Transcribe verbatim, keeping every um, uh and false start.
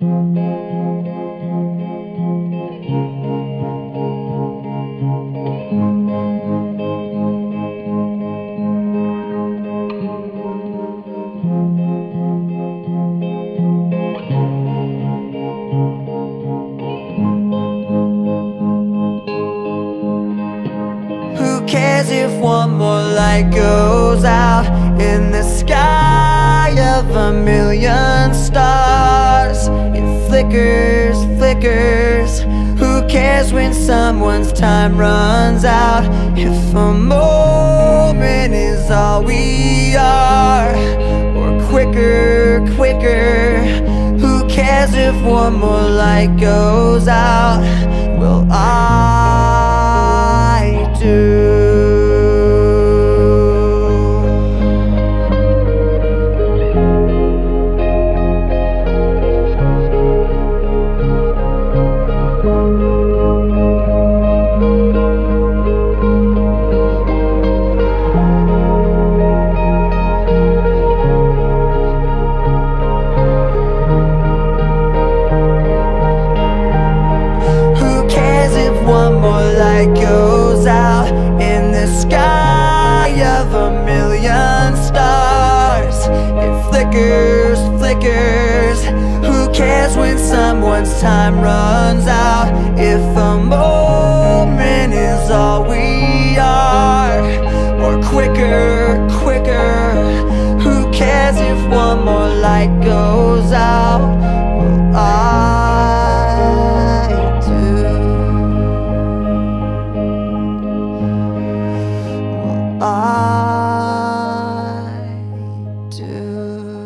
Who cares if one more light goes out in the sky of a million stars? It flickers, flickers. Who cares when someone's time runs out? If a moment is all we are, or quicker, quicker. Who cares if one more light goes out? Will I do? One more light goes out in the sky of a million stars. It flickers, flickers. Who cares when someone's time runs out? If a moment is all we are, or quicker, quicker. Who cares if one more light goes out? Well, I do. I do.